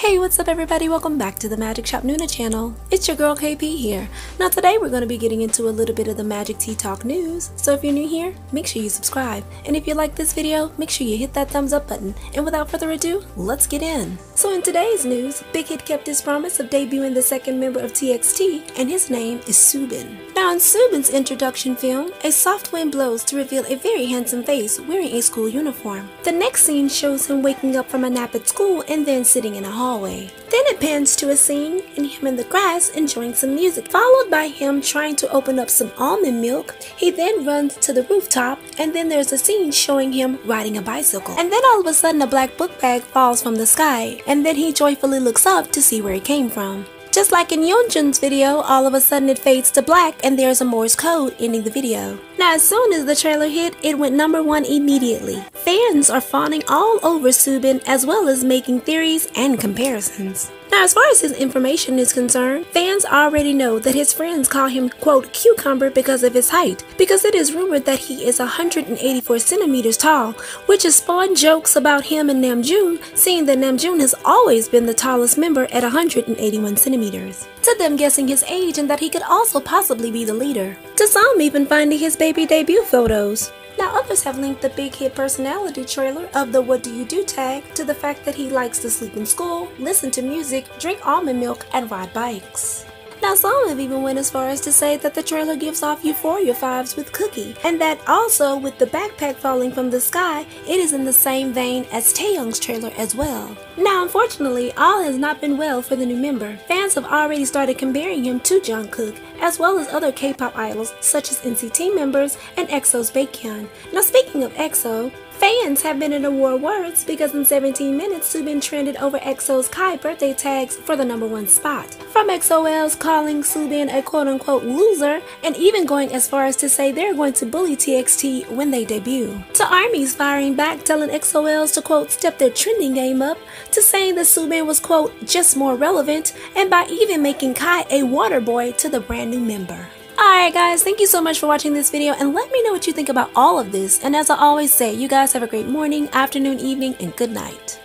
Hey, what's up everybody? Welcome back to the Magic Shop Nuna channel. It's your girl KP here. Now today we're going to be getting into a little bit of the Magic Tea Talk news. So if you're new here, make sure you subscribe. And if you like this video, make sure you hit that thumbs up button. And without further ado, let's get in. So in today's news, Big Hit kept his promise of debuting the second member of TXT, and his name is Soobin. Now in Soobin's introduction film, a soft wind blows to reveal a very handsome face wearing a school uniform. The next scene shows him waking up from a nap at school and then sitting in a hall. Then it pans to a scene and him in the grass enjoying some music, followed by him trying to open up some almond milk. He then runs to the rooftop, and then there's a scene showing him riding a bicycle. And then all of a sudden a black book bag falls from the sky, and then he joyfully looks up to see where it came from. Just like in Yeonjun's video, all of a sudden it fades to black and there's a Morse code ending the video. Now as soon as the trailer hit, it went #1 immediately. Fans are fawning all over Soobin as well as making theories and comparisons. Now as far as his information is concerned, fans already know that his friends call him, quote, cucumber because of his height, because it is rumored that he is 184 centimeters tall, which has spawned jokes about him and Namjoon, seeing that Namjoon has always been the tallest member at 181 centimeters. To them guessing his age and that he could also possibly be the leader. To some even finding his baby debut photos. Now others have linked the Big Hit personality trailer of the What Do You Do tag to the fact that he likes to sleep in school, listen to music, drink almond milk, and ride bikes. Now some have even went as far as to say that the trailer gives off Euphoria vibes with Cookie, and that also with the backpack falling from the sky, it is in the same vein as Taeyong's trailer as well. Now unfortunately, all has not been well for the new member. Fans have already started comparing him to Jungkook, as well as other K-pop idols such as NCT members and EXO's Baekhyun. Now speaking of EXO, fans have been in a war of words because in 17 minutes Soobin trended over EXO's Kai birthday tags for the #1 spot. From EXO-L's calling Soobin a quote-unquote loser, and even going as far as to say they're going to bully TXT when they debut. To ARMY's firing back, telling EXO-L's to quote step their trending game up, to saying that Soobin was quote just more relevant, and by even making Kai a water boy to the brand new member. Alright guys, thank you so much for watching this video, and let me know what you think about all of this. And as I always say, you guys have a great morning, afternoon, evening, and good night.